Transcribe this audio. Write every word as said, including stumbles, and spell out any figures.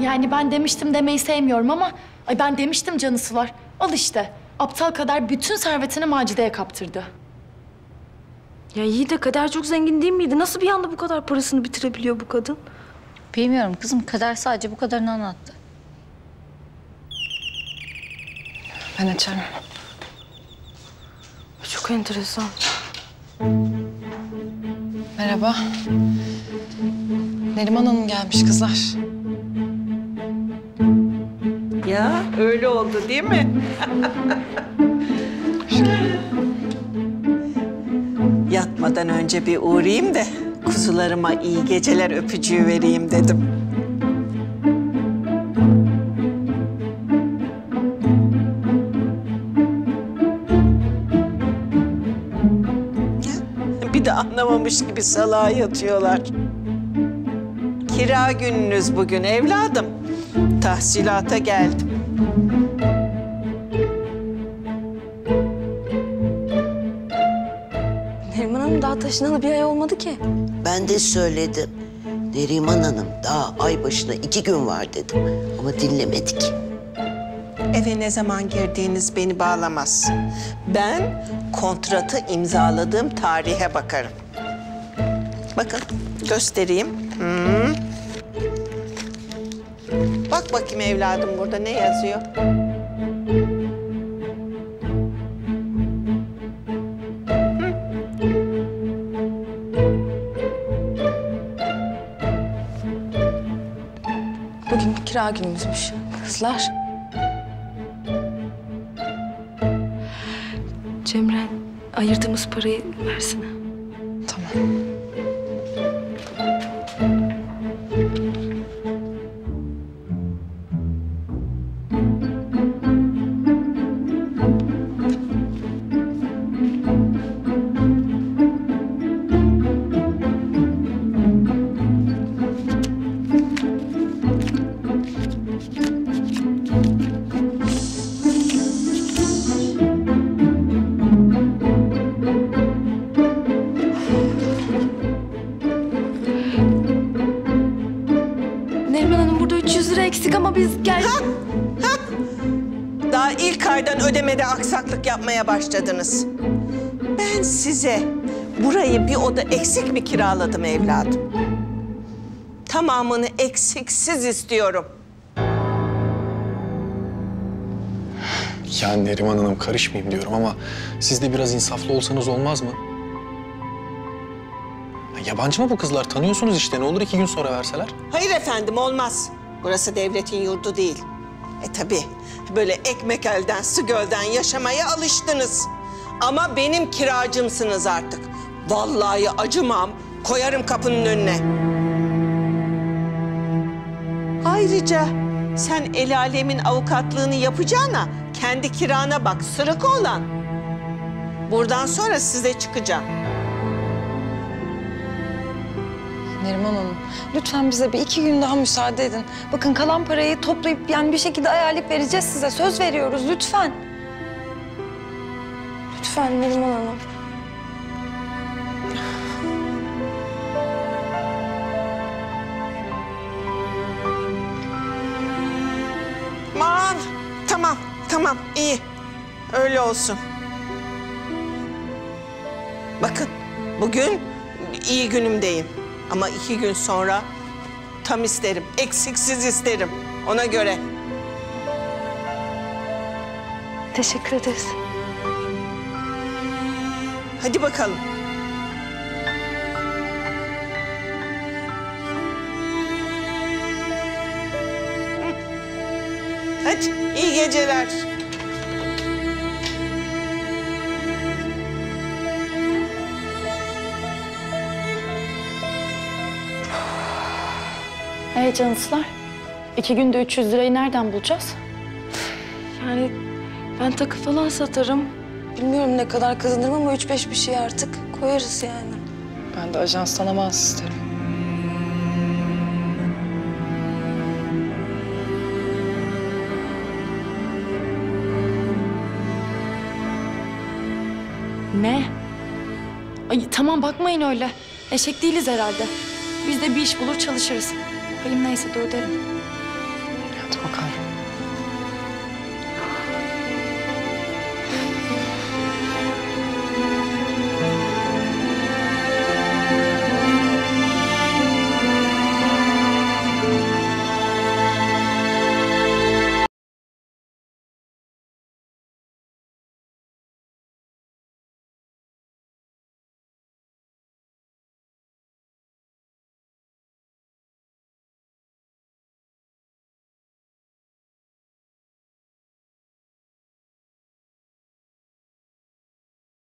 Yani ben demiştim demeyi sevmiyorum ama... Ay ben demiştim canısı var. Al işte. Aptal Kader bütün servetini Macide'ye kaptırdı. Ya iyi de Kader çok zengin değil miydi? Nasıl bir anda bu kadar parasını bitirebiliyor bu kadın? Bilmiyorum kızım. Kader sadece bu kadarını anlattı. Ben açarım. Çok enteresan. Merhaba. Neriman Hanım gelmiş kızlar. Ya öyle oldu değil mi? Yatmadan önce bir uğrayayım da kuzularıma iyi geceler öpücüğü vereyim dedim. Bir de anlamamış gibi salağa yatıyorlar. Kira gününüz bugün evladım. Tahsilata geldim. Neriman Hanım daha taşınalı bir ay olmadı ki. Ben de söyledim. Neriman Hanım daha ay başına iki gün var dedim. Ama dinlemedik. Eve ne zaman girdiğiniz beni bağlamaz. Ben kontratı imzaladığım tarihe bakarım. Bakın göstereyim. Hmm. Bak bakayım evladım burada ne yazıyor? Hı? Bugün bir kira günümüzmüş kızlar. Cemre ayırdığımız parayı versene. Tamam. Eksik ama biz gel... Ha, ha. Daha ilk aydan ödemede aksaklık yapmaya başladınız. Ben size burayı bir oda eksik mi kiraladım evladım? Tamamını eksiksiz istiyorum. Yani Neriman Hanım karışmayayım diyorum ama siz de biraz insaflı olsanız olmaz mı? Yabancı mı bu kızlar? Tanıyorsunuz işte. Ne olur iki gün sonra verseler? Hayır efendim olmaz. Burası devletin yurdu değil. E tabii böyle ekmek elden, su gölden yaşamaya alıştınız. Ama benim kiracımsınız artık. Vallahi acımam, koyarım kapının önüne. Ayrıca sen el alemin avukatlığını yapacağına kendi kirana bak, sırık olan. Buradan sonra size çıkacağım. Neriman Hanım, lütfen bize bir iki gün daha müsaade edin. Bakın kalan parayı toplayıp yani bir şekilde ayarlayıp vereceğiz size. Söz veriyoruz lütfen. Lütfen Neriman Hanım. Aman tamam tamam iyi. Öyle olsun. Bakın bugün iyi günümdeyim. Ama iki gün sonra tam isterim, eksiksiz isterim. Ona göre. Teşekkür ederiz. Hadi bakalım. Hadi, iyi geceler. Ee canıslar, iki günde üç yüz lirayı nereden bulacağız? Yani ben takı falan satarım. Bilmiyorum ne kadar kazanırım ama üç beş bir şey artık koyarız yani. Ben de ajanstan avans isterim. Ne? Ay tamam bakmayın öyle. Eşek değiliz herhalde. Biz de bir iş bulur çalışırız. Benim neyse de öderim.